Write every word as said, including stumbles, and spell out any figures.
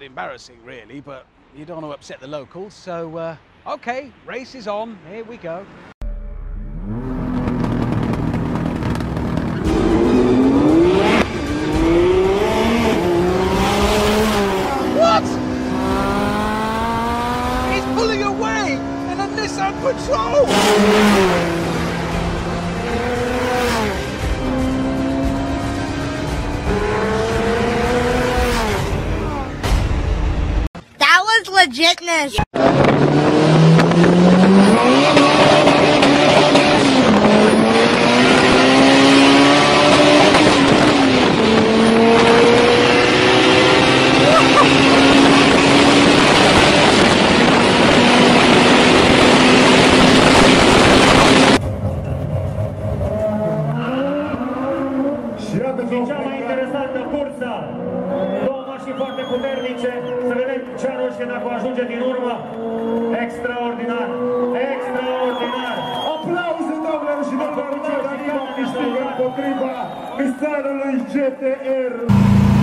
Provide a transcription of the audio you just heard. Embarrassing really, but you don't want to upset the locals, so uh, okay, race is on, here we go. What? He's pulling away in a Nissan Patrol! Legitness. Cea mai interesantă cursă, două mașini foarte puternice, să vedem ce roșie dacă ajunge din urmă. Extraordinar, extraordinar! Aplauze, doamnelor și domnilor, dacă am câștigat potriva Nissanului G T R.